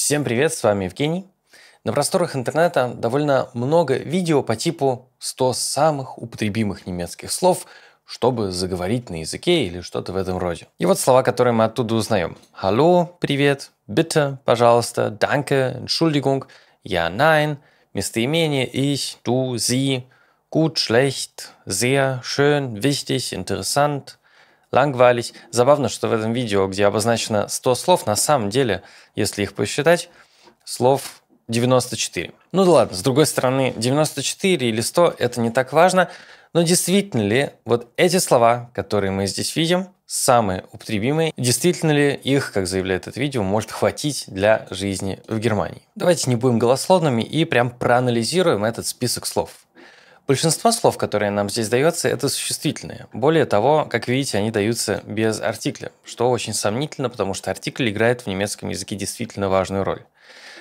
Всем привет, с вами Евгений. На просторах интернета довольно много видео по типу 100 самых употребимых немецких слов, чтобы заговорить на языке или что-то в этом роде. И вот слова, которые мы оттуда узнаем. Hallo, привет, bitte, пожалуйста, danke, Entschuldigung, ja, nein, местоимение, ich, du, sie, gut, schlecht, sehr, schön, wichtig, interessant. Langwallis. Забавно, что в этом видео, где обозначено 100 слов, на самом деле, если их посчитать, слов 94. Ну да ладно, с другой стороны, 94 или 100 – это не так важно, но действительно ли вот эти слова, которые мы здесь видим, самые употребимые, действительно ли их, как заявляет это видео, может хватить для жизни в Германии? Давайте не будем голословными и прям проанализируем этот список слов. Большинство слов, которые нам здесь даются, это существительные. Более того, как видите, они даются без артикля, что очень сомнительно, потому что артикль играет в немецком языке действительно важную роль.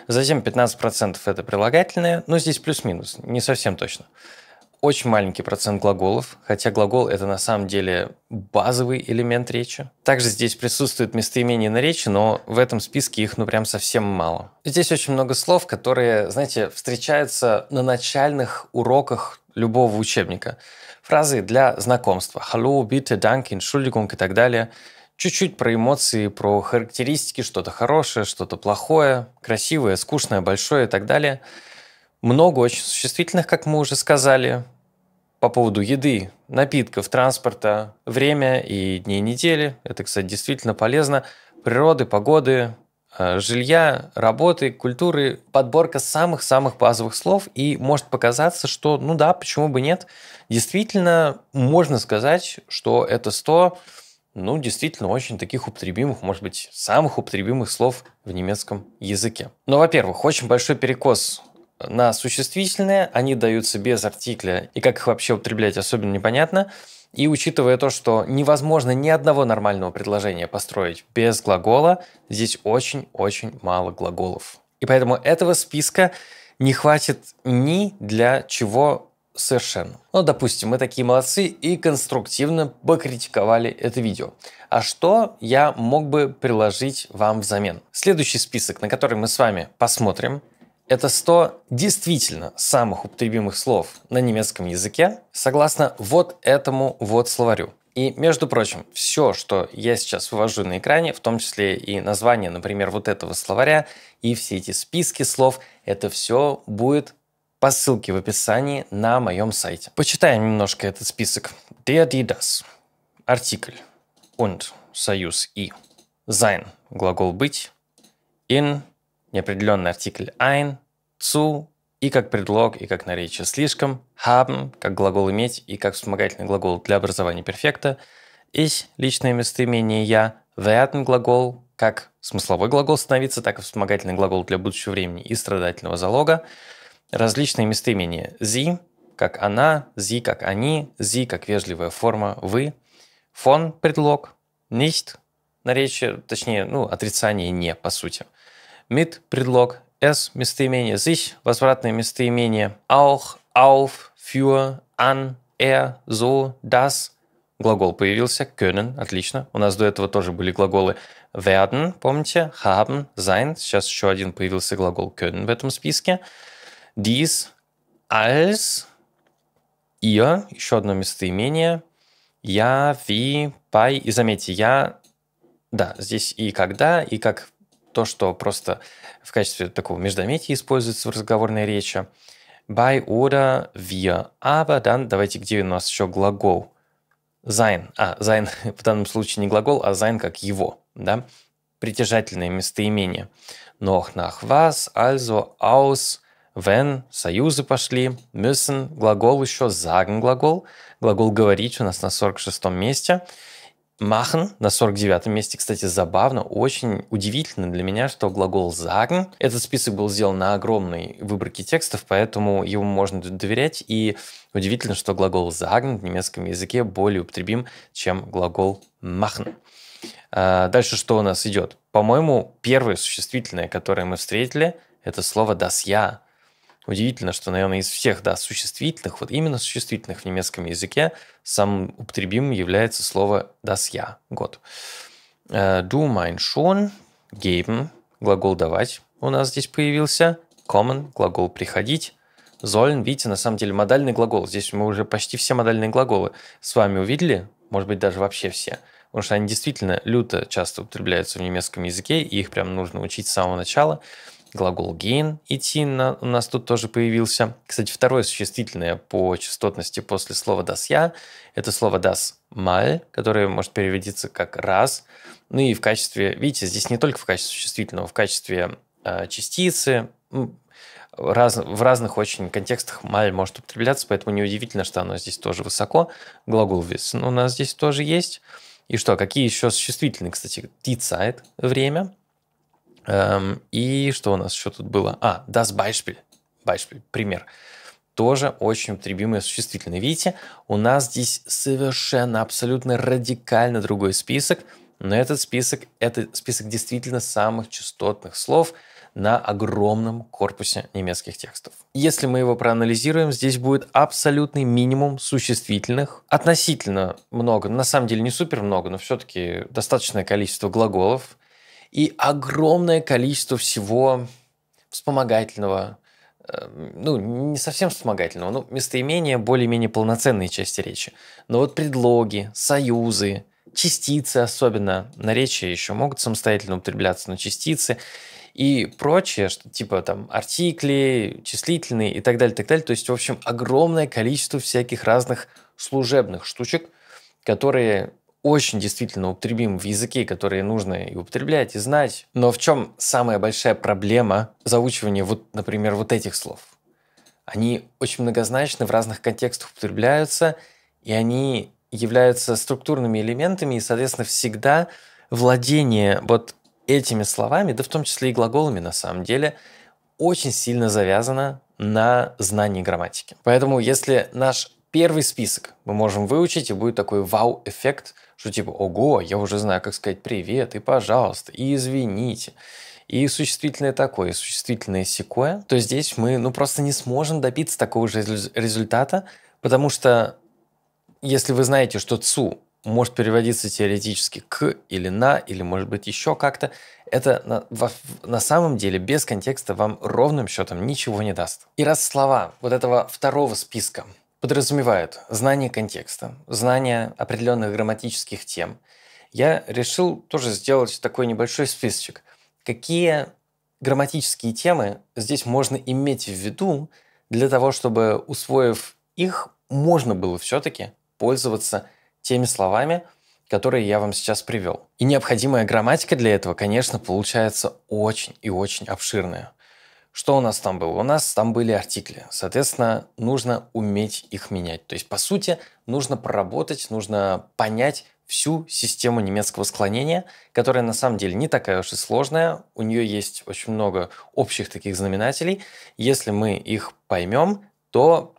Затем 15% это прилагательные, но здесь плюс-минус, не совсем точно. Очень маленький процент глаголов, хотя глагол – это на самом деле базовый элемент речи. Также здесь присутствуют местоимения на речи, но в этом списке их прям совсем мало. Здесь очень много слов, которые, знаете, встречаются на начальных уроках любого учебника. Фразы для знакомства. Hallo, bitte, danke, Entschuldigung и так далее. Чуть-чуть про эмоции, про характеристики, что-то хорошее, что-то плохое, красивое, скучное, большое и так далее. Много очень существительных, как мы уже сказали, по поводу еды, напитков, транспорта, время и дней недели. Это, кстати, действительно полезно. Природы, погоды, жилья, работы, культуры. Подборка самых-самых базовых слов. И может показаться, что, ну да, почему бы нет. Действительно, можно сказать, что это 100, ну, действительно, очень таких употребимых, может быть, самых употребимых слов в немецком языке. Но, во-первых, очень большой перекос на существительные, они даются без артикля, и как их вообще употреблять особенно непонятно. И учитывая то, что невозможно ни одного нормального предложения построить без глагола, здесь очень-очень мало глаголов. И поэтому этого списка не хватит ни для чего совершенно. Ну, допустим, мы такие молодцы и конструктивно покритиковали это видео. А что я мог бы предложить вам взамен? Следующий список, на который мы с вами посмотрим, это 100 действительно самых употребимых слов на немецком языке, согласно вот этому вот словарю. И, между прочим, все, что я сейчас вывожу на экране, в том числе и название, например, вот этого словаря, и все эти списки слов, это все будет по ссылке в описании на моем сайте. Почитаем немножко этот список. Der, die, das. Артикль. Und. Союз. И. Sein. Глагол быть. In. Неопределенный артикль ein, zu и как предлог, и как наречие слишком, haben, как глагол иметь и как вспомогательный глагол для образования перфекта, ich, личное местоимение я, werden, глагол, как смысловой глагол становиться, так и вспомогательный глагол для будущего времени и страдательного залога, различные местоимения sie, как она, sie, как они, sie, как вежливая форма вы, von, предлог, nicht, наречие, точнее, ну, отрицание не, по сути. Mit – предлог, es – местоимение, sich – возвратное местоимение, auch, auf, für, an, so, das. Глагол появился, können, отлично. У нас до этого тоже были глаголы werden, помните, haben, sein. Сейчас еще один появился глагол können в этом списке. Dies, als, ihr, еще одно местоимение, я, wie, bei. И заметьте, я, да, здесь и когда, и как то, что просто в качестве такого междометия используется в разговорной речи. Bei oder wir. Aber dann, давайте, где у нас еще глагол? Sein. Sein в данном случае не глагол, а sein как его. Да? Притяжательное местоимение. Noch, nach, was, also, aus, wenn, союзы пошли, müssen, глагол еще, sagen глагол. Глагол говорить у нас на 46-м месте. Machen на 49-м месте, кстати, забавно, очень удивительно для меня, что глагол sagen. Этот список был сделан на огромной выборке текстов, поэтому ему можно доверять. И удивительно, что глагол sagen в немецком языке более употребим, чем глагол machen. Дальше что у нас идет? По-моему, первое существительное, которое мы встретили, это слово das ja. Удивительно, что, наверное, из всех, да, существительных, вот именно существительных в немецком языке, самым употребимым является слово das Ja, год. Du mein schon, geben, глагол давать, у нас здесь появился. Kommen, глагол приходить. Sollen, видите, на самом деле модальный глагол. Здесь мы уже почти все модальные глаголы с вами увидели, может быть, даже вообще все. Потому что они действительно люто часто употребляются в немецком языке, и их прям нужно учить с самого начала. Глагол gehen, идти, у нас тут тоже появился. Кстати, второе существительное по частотности после слова das Jahr. Это слово das Mal, которое может переводиться как раз. Ну и в качестве, видите, здесь не только в качестве существительного, в качестве частицы. В разных очень контекстах mal может употребляться, поэтому неудивительно, что оно здесь тоже высоко. Глагол wissen у нас здесь тоже есть. И что, какие еще существительные, кстати, die Zeit, время. И что у нас еще тут было? А, das Beispiel, пример. Тоже очень употребимое существительное. Видите, у нас здесь совершенно, абсолютно радикально другой список. Но этот список, действительно самых частотных слов на огромном корпусе немецких текстов. Если мы его проанализируем, здесь будет абсолютный минимум существительных. Относительно много, на самом деле не супер много, но все-таки достаточное количество глаголов. И огромное количество всего вспомогательного, ну, не совсем вспомогательного, но местоимения, более-менее полноценные части речи. Но вот предлоги, союзы, частицы особенно, наречия еще могут самостоятельно употребляться, но частицы и прочее, что, типа там артикли, числительные и так далее, То есть, в общем, огромное количество всяких разных служебных штучек, которые очень действительно употребим в языке, которые нужно и употреблять, и знать. Но в чем самая большая проблема заучивания, вот, например, вот этих слов? Они очень многозначны, в разных контекстах употребляются, и они являются структурными элементами, и, соответственно, всегда владение вот этими словами, да в том числе и глаголами, на самом деле, очень сильно завязано на знании грамматики. Поэтому, если наш первый список мы можем выучить, и будет такой вау-эффект, что типа «Ого, я уже знаю, как сказать привет, и пожалуйста, и извините». И существительное такое, и существительное сякое. То здесь мы просто не сможем добиться такого же результата, потому что если вы знаете, что «цу» может переводиться теоретически «к» или «на», или может быть еще как-то, это на самом деле без контекста вам ровным счетом ничего не даст. И раз слова вот этого второго списка подразумевают знание контекста, знание определенных грамматических тем, я решил тоже сделать такой небольшой списочек. Какие грамматические темы здесь можно иметь в виду для того, чтобы, усвоив их, можно было все-таки пользоваться теми словами, которые я вам сейчас привел. И необходимая грамматика для этого, конечно, получается очень и очень обширная. Что у нас там было? У нас там были артикли. Соответственно, нужно уметь их менять. То есть, по сути, нужно проработать, нужно понять всю систему немецкого склонения, которая на самом деле не такая уж и сложная. У нее есть очень много общих таких знаменателей. Если мы их поймем, то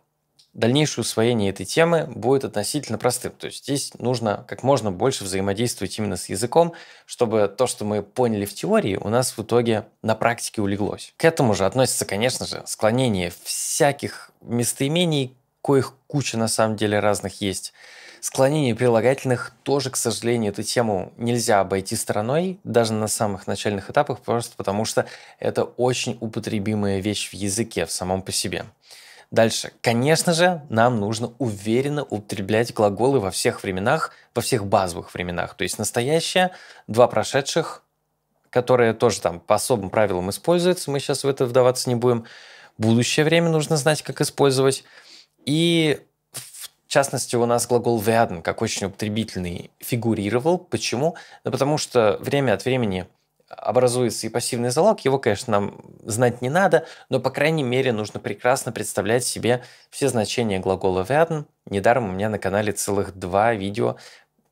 дальнейшее усвоение этой темы будет относительно простым. То есть здесь нужно как можно больше взаимодействовать именно с языком, чтобы то, что мы поняли в теории, у нас в итоге на практике улеглось. К этому же относится, конечно же, склонение всяких местоимений, коих куча на самом деле разных есть. Склонение прилагательных тоже, к сожалению, эту тему нельзя обойти стороной, даже на самых начальных этапах, просто потому что это очень употребимая вещь в языке, в самом по себе. Дальше. Конечно же, нам нужно уверенно употреблять глаголы во всех временах, во всех базовых временах. То есть настоящее, два прошедших, которые тоже там по особым правилам используются, мы сейчас в это вдаваться не будем. Будущее время нужно знать, как использовать. И в частности у нас глагол werden, как очень употребительный, фигурировал. Почему? Да потому что время от времени образуется и пассивный залог, его, конечно, нам знать не надо, но, по крайней мере, нужно прекрасно представлять себе все значения глагола werden. Недаром у меня на канале целых 2 видео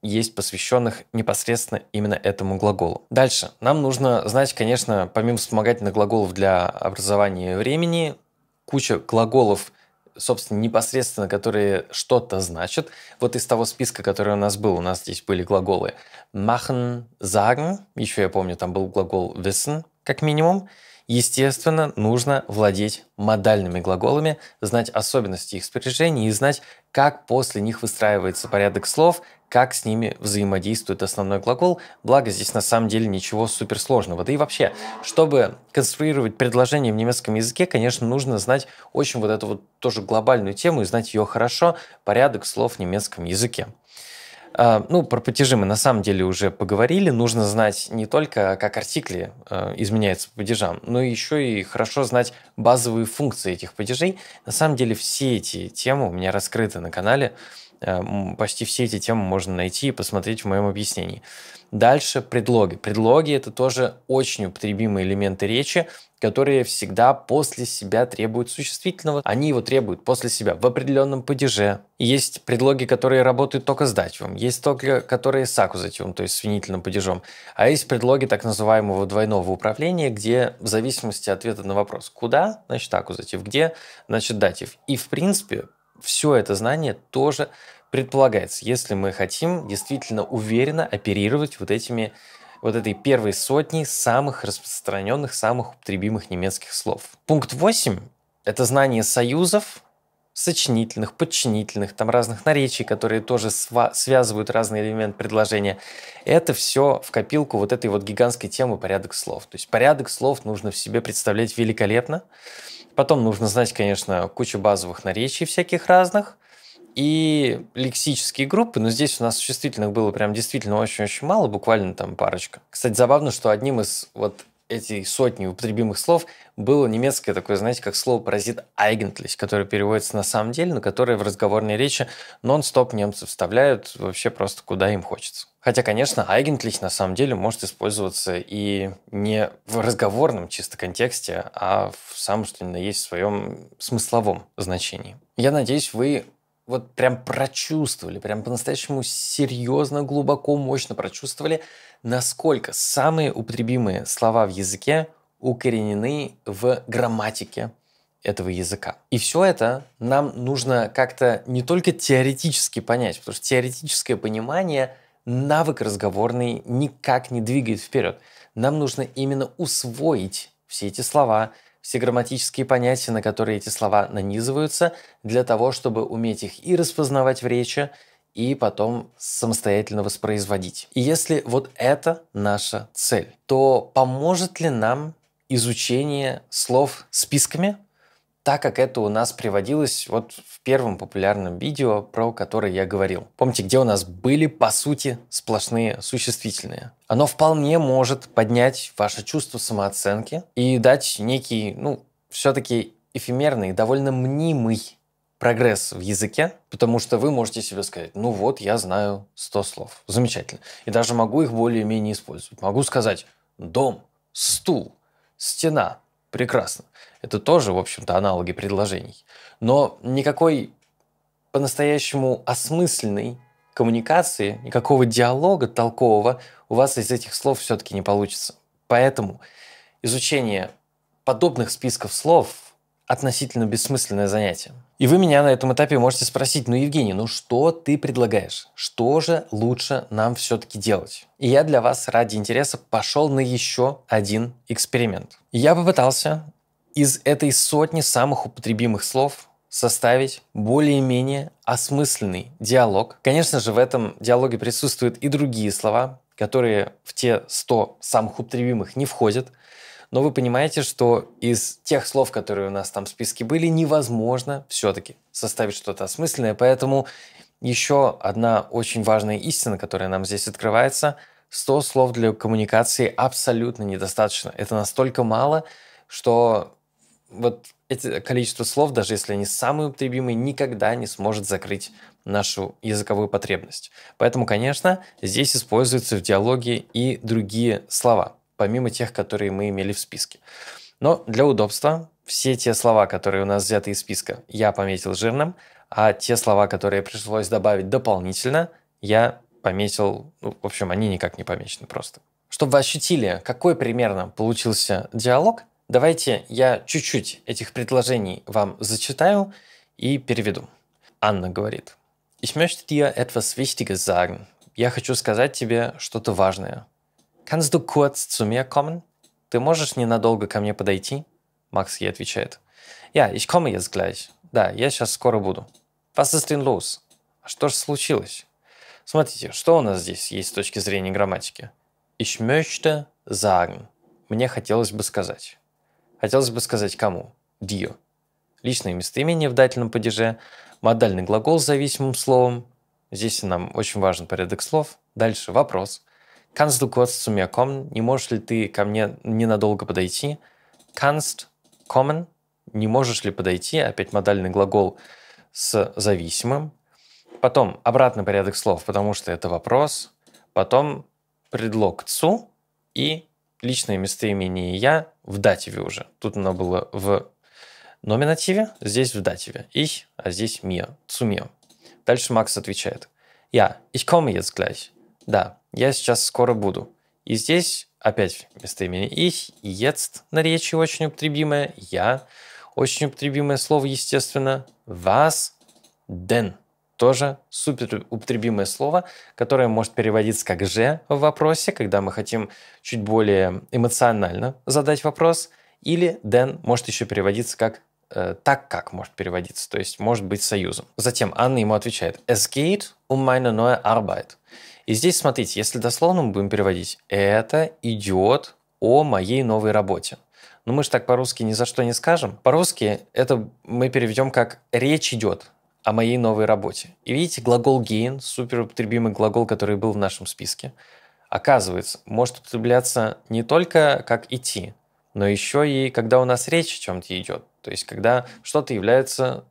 есть, посвященных непосредственно именно этому глаголу. Дальше. Нам нужно знать, конечно, помимо вспомогательных глаголов для образования времени, куча глаголов, собственно, непосредственно, которые что-то значат. Вот из того списка, который у нас был, у нас здесь были глаголы machen, sagen. Еще я помню, там был глагол wissen, как минимум. Естественно, нужно владеть модальными глаголами, знать особенности их спряжения и знать, как после них выстраивается порядок слов, как с ними взаимодействует основной глагол. Благо, здесь на самом деле ничего суперсложного. Да и вообще, чтобы конструировать предложение в немецком языке, конечно, нужно знать очень вот эту вот тоже глобальную тему и знать ее хорошо, порядок слов в немецком языке. Ну, про падежи мы на самом деле уже поговорили. Нужно знать не только, как артикли изменяются по падежам, но еще и хорошо знать базовые функции этих падежей. На самом деле все эти темы у меня раскрыты на канале. Почти все эти темы можно найти и посмотреть в моем объяснении. Дальше предлоги. Предлоги – это тоже очень употребимые элементы речи, которые всегда после себя требуют существительного. Они его требуют после себя в определенном падеже. Есть предлоги, которые работают только с дативом, есть только, которые с аккузативом, то есть с винительным падежом. А есть предлоги так называемого двойного управления, где в зависимости от ответа на вопрос «куда?» – значит аккузатив, «где?» – значит датив. И в принципе все это знание тоже предполагается, если мы хотим действительно уверенно оперировать вот этой первой сотней самых распространенных, самых употребимых немецких слов. Пункт 8 – это знание союзов, сочинительных, подчинительных, там разных наречий, которые тоже связывают разные элементы предложения. Это все в копилку вот этой вот гигантской темы порядок слов. То есть порядок слов нужно в себе представлять великолепно. Потом нужно знать, конечно, кучу базовых наречий всяких разных и лексические группы, но здесь у нас существительных было прям действительно очень-очень мало, буквально там парочка. Кстати, забавно, что одним из вот этой сотни употребимых слов было немецкое такое, знаете, как слово-паразит eigentlich, которое переводится на самом деле, но которое в разговорной речи нон-стоп немцы вставляют вообще просто куда им хочется. Хотя, конечно, eigentlich на самом деле может использоваться и не в разговорном чисто контексте, а в самом что ни на есть в своем смысловом значении. Я надеюсь, вы вот прям прочувствовали, прям по-настоящему серьезно, глубоко, мощно прочувствовали, насколько самые употребимые слова в языке укоренены в грамматике этого языка. И все это нам нужно как-то не только теоретически понять, потому что теоретическое понимание навык разговорный никак не двигает вперед. Нам нужно именно усвоить все эти слова, все грамматические понятия, на которые эти слова нанизываются, для того, чтобы уметь их и распознавать в речи, и потом самостоятельно воспроизводить. И если вот это наша цель, то поможет ли нам изучение слов списками, так как это у нас приводилось вот в первом популярном видео, про которое я говорил. Помните, где у нас были, по сути, сплошные существительные. Оно вполне может поднять ваше чувство самооценки и дать некий, ну, все-таки эфемерный, довольно мнимый прогресс в языке, потому что вы можете себе сказать, ну вот, я знаю 100 слов. Замечательно. И даже могу их более-менее использовать. Могу сказать дом, стул, стена. Прекрасно. Это тоже, в общем-то, аналоги предложений. Но никакой по-настоящему осмысленной коммуникации, никакого диалога толкового у вас из этих слов все-таки не получится. Поэтому изучение подобных списков слов относительно бессмысленное занятие. И вы меня на этом этапе можете спросить, ну, Евгений, ну что ты предлагаешь? Что же лучше нам все-таки делать? И я для вас ради интереса пошел на еще один эксперимент. Я попытался из этой сотни самых употребимых слов составить более-менее осмысленный диалог. Конечно же, в этом диалоге присутствуют и другие слова, которые в те 100 самых употребимых не входят. Но вы понимаете, что из тех слов, которые у нас там в списке были, невозможно все-таки составить что-то осмысленное. Поэтому еще одна очень важная истина, которая нам здесь открывается: 100 слов для коммуникации абсолютно недостаточно. Это настолько мало, что вот это количество слов, даже если они самые употребимые, никогда не сможет закрыть нашу языковую потребность. Поэтому, конечно, здесь используются в диалоге и другие слова, помимо тех, которые мы имели в списке. Но для удобства все те слова, которые у нас взяты из списка, я пометил жирным, а те слова, которые пришлось добавить дополнительно, я пометил, ну, в общем, они никак не помечены просто. Чтобы вы ощутили, какой примерно получился диалог, давайте я чуть-чуть этих предложений вам зачитаю и переведу. Анна говорит: Ich möchte dir etwas Wichtiges sagen. Я хочу сказать тебе что-то важное. Kannst du kurz zu mir kommen? Ты можешь ненадолго ко мне подойти? Макс ей отвечает. Ja, ich komme jetzt gleich. Да, я сейчас скоро буду. Was ist denn los? Что же случилось? Смотрите, что у нас здесь есть с точки зрения грамматики. Ich möchte sagen. Мне хотелось бы сказать. Хотелось бы сказать кому? Dir. Личное местоимение в дательном падеже. Модальный глагол с зависимым словом. Здесь нам очень важен порядок слов. Дальше вопрос. Kannst du kurz zu mir kommen? Не можешь ли ты ко мне ненадолго подойти? Kannst kommen? Не можешь ли подойти? Опять модальный глагол с зависимым. Потом обратный порядок слов, потому что это вопрос. Потом предлог zu и личное местоимение я в дативе уже. Тут оно было в номинативе, здесь в дативе. Ich, а здесь mir, zu mir. Дальше Макс отвечает. Ja, ich komme jetzt gleich. Да, я сейчас скоро буду. И здесь опять местоимение ich, jetzt на речи очень употребимое, я, очень употребимое слово, естественно. Was denn? Тоже супер употребимое слово, которое может переводиться как «же» в вопросе, когда мы хотим чуть более эмоционально задать вопрос. Или «den» может еще переводиться как «так как» может переводиться, то есть может быть союзом. Затем Анна ему отвечает «Es geht um meine neue Arbeit». И здесь, смотрите, если дословно мы будем переводить «это идет о моей новой работе». Но мы же так по-русски ни за что не скажем. По-русски это мы переведем как «речь идет» о моей новой работе. И видите, глагол gehen, суперупотребимый глагол, который был в нашем списке, оказывается, может употребляться не только как идти, но еще и когда у нас речь о чем-то идет, то есть когда что-то является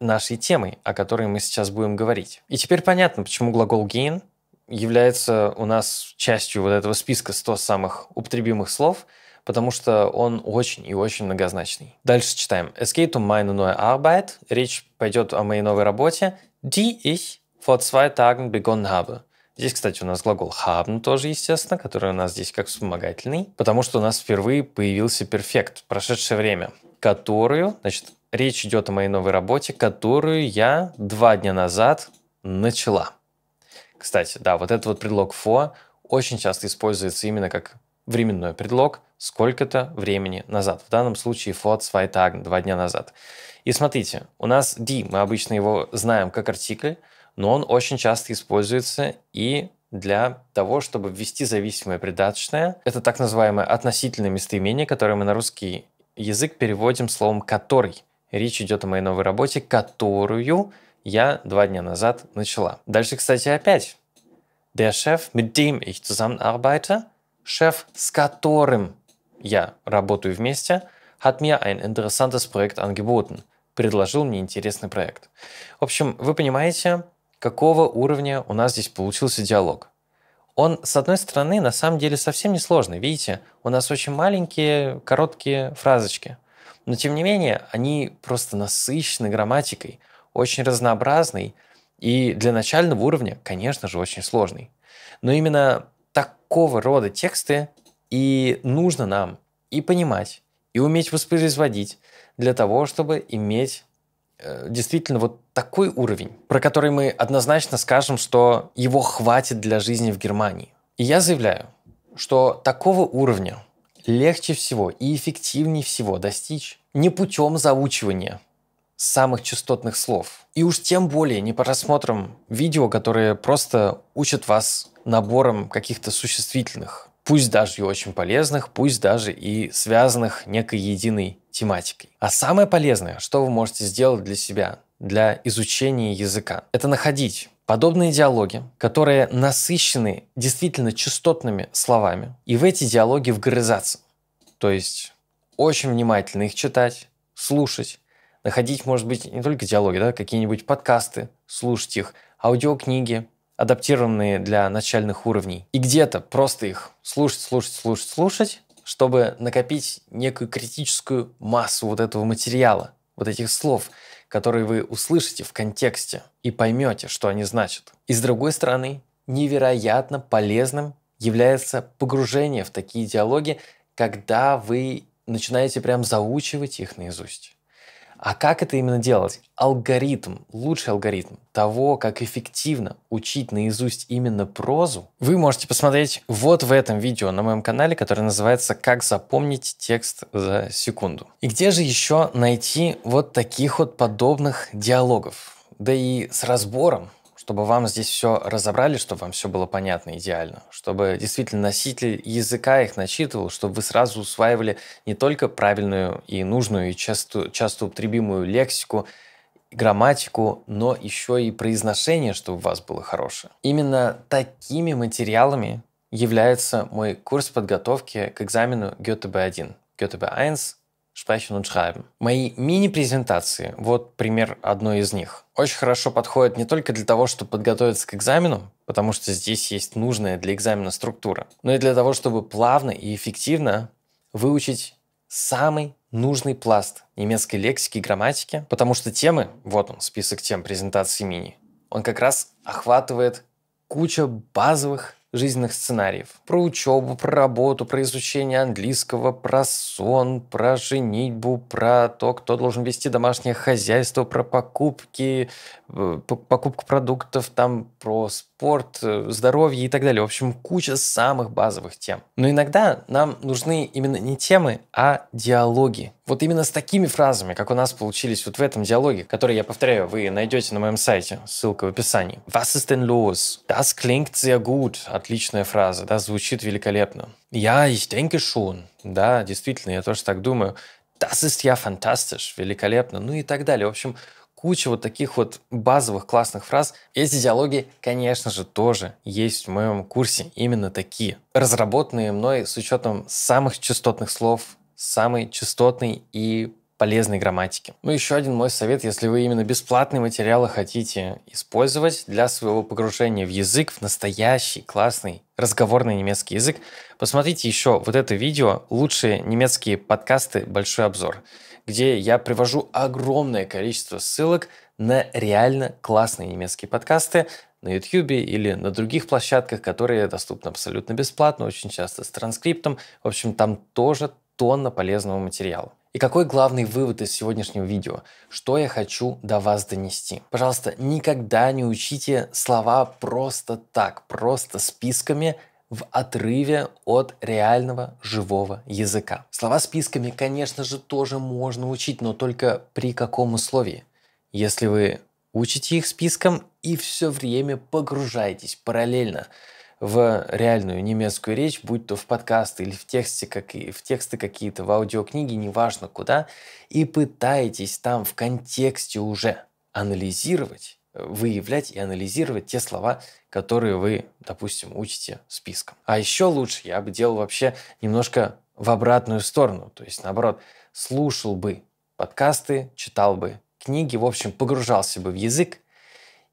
нашей темой, о которой мы сейчас будем говорить. И теперь понятно, почему глагол gehen является у нас частью вот этого списка 100 самых употребимых слов, потому что он очень и очень многозначный. Дальше читаем. Es geht um meine neue Arbeit. Речь пойдет о моей новой работе. Die ich vor 2 Tagen begonnen habe. Здесь, кстати, у нас глагол haben тоже, естественно, который у нас здесь как вспомогательный, потому что у нас впервые появился перфект, прошедшее время, которую, значит, речь идет о моей новой работе, которую я 2 дня назад начала. Кстати, да, вот этот вот предлог vor очень часто используется именно как временной предлог, сколько-то времени назад. В данном случае vor 2 Tagen, 2 дня назад. И смотрите, у нас die, мы обычно его знаем как артикль, но он очень часто используется и для того, чтобы ввести зависимое придаточное. Это так называемое относительное местоимение, которое мы на русский язык переводим словом «который». Речь идет о моей новой работе, которую я 2 дня назад начала. Дальше, кстати, опять. Der Chef, mit dem ich zusammenarbeite, шеф, с которым я работаю вместе, hat mir ein interessantes Projekt angeboten. Предложил мне интересный проект. В общем, вы понимаете, какого уровня у нас здесь получился диалог. Он, с одной стороны, на самом деле совсем не сложный. Видите, у нас очень маленькие, короткие фразочки. Но, тем не менее, они просто насыщены грамматикой, очень разнообразной и для начального уровня, конечно же, очень сложный. Но именно такого рода тексты и нужно нам и понимать, и уметь воспроизводить для того, чтобы иметь действительно вот такой уровень, про который мы однозначно скажем, что его хватит для жизни в Германии. И я заявляю, что такого уровня легче всего и эффективнее всего достичь не путем заучивания самых частотных слов. И уж тем более не по просмотрам видео, которые просто учат вас набором каких-то существительных, пусть даже и очень полезных, пусть даже и связанных некой единой тематикой. А самое полезное, что вы можете сделать для себя, для изучения языка, это находить подобные диалоги, которые насыщены действительно частотными словами, и в эти диалоги вгрызаться. То есть очень внимательно их читать, слушать, находить, может быть, не только диалоги, да, какие-нибудь подкасты, слушать их, аудиокниги, адаптированные для начальных уровней. И где-то просто их слушать, чтобы накопить некую критическую массу вот этого материала, вот этих слов, которые вы услышите в контексте и поймете, что они значат. И с другой стороны, невероятно полезным является погружение в такие диалоги, когда вы начинаете прям заучивать их наизусть. А как это именно делать? Алгоритм, лучший алгоритм того, как эффективно учить наизусть именно прозу, вы можете посмотреть вот в этом видео на моем канале, которое называется «Как запомнить текст за секунду». И где же еще найти вот таких вот подобных диалогов? Да и с разбором, чтобы вам здесь все разобрали, чтобы вам все было понятно идеально, чтобы действительно носитель языка их начитывал, чтобы вы сразу усваивали не только правильную и нужную, и часто употребимую лексику, грамматику, но еще и произношение, чтобы у вас было хорошее. Именно такими материалами является мой курс подготовки к экзамену GTB-1, GTB-1 Sprechen und Schreiben. Мои мини-презентации, вот пример одной из них, очень хорошо подходят не только для того, чтобы подготовиться к экзамену, потому что здесь есть нужная для экзамена структура, но и для того, чтобы плавно и эффективно выучить самый нужный пласт немецкой лексики и грамматики, потому что темы, вот он, список тем презентации мини, он как раз охватывает кучу базовых жизненных сценариев. Про учебу, про работу, про изучение английского, про сон, про женитьбу, про то, кто должен вести домашнее хозяйство, про покупку продуктов, там, про спорт, здоровье и так далее. В общем, куча самых базовых тем. Но иногда нам нужны именно не темы, а диалоги. Вот именно с такими фразами, как у нас получились вот в этом диалоге, который, я повторяю, вы найдете на моем сайте, ссылка в описании. Was ist denn los? Das klingt sehr gut. Отличная фраза, да, звучит великолепно. Ja, ich denke schon. Да, действительно, я тоже так думаю. Das ist ja fantastisch. Великолепно. Ну и так далее. В общем, куча вот таких вот базовых классных фраз. Эти диалоги, конечно же, тоже есть в моем курсе. Именно такие. Разработанные мной с учетом самых частотных слов, самой частотной и полезной грамматики. Ну, еще один мой совет, если вы именно бесплатные материалы хотите использовать для своего погружения в язык, в настоящий классный разговорный немецкий язык, посмотрите еще вот это видео «Лучшие немецкие подкасты. Большой обзор», где я привожу огромное количество ссылок на реально классные немецкие подкасты на YouTube или на других площадках, которые доступны абсолютно бесплатно, очень часто с транскриптом. В общем, там тоже тонна полезного материала. И какой главный вывод из сегодняшнего видео? Что я хочу до вас донести? Пожалуйста, никогда не учите слова просто так, просто списками в отрыве от реального живого языка. Слова списками, конечно же, тоже можно учить, но только при каком условии? Если вы учите их списком и все время погружаетесь параллельно в реальную немецкую речь, будь то в подкасты или в тексты какие-то, в аудиокниги, неважно куда, и пытаетесь там в контексте уже анализировать, выявлять и анализировать те слова, которые вы, допустим, учите списком. А еще лучше я бы делал вообще немножко в обратную сторону, то есть наоборот, слушал бы подкасты, читал бы книги, в общем, погружался бы в язык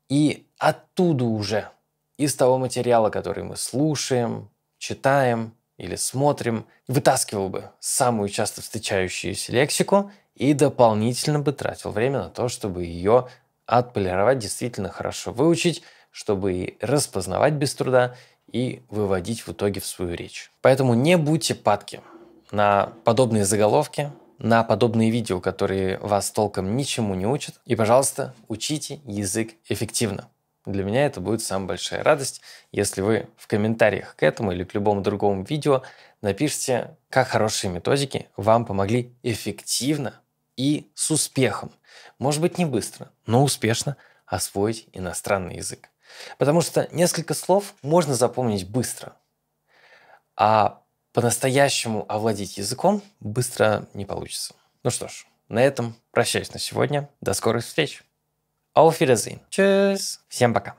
и оттуда уже из того материала, который мы слушаем, читаем или смотрим, вытаскивал бы самую часто встречающуюся лексику и дополнительно бы тратил время на то, чтобы ее отполировать, действительно хорошо выучить, чтобы и распознавать без труда и выводить в итоге в свою речь. Поэтому не будьте падки на подобные заголовки, на подобные видео, которые вас толком ничему не учат. И, пожалуйста, учите язык эффективно. Для меня это будет самая большая радость, если вы в комментариях к этому или к любому другому видео напишите, как хорошие методики вам помогли эффективно и с успехом, может быть, не быстро, но успешно освоить иностранный язык. Потому что несколько слов можно запомнить быстро, а по-настоящему овладеть языком быстро не получится. Ну что ж, на этом прощаюсь на сегодня. До скорых встреч! Auf Wiedersehen. Tschüss. Всем пока.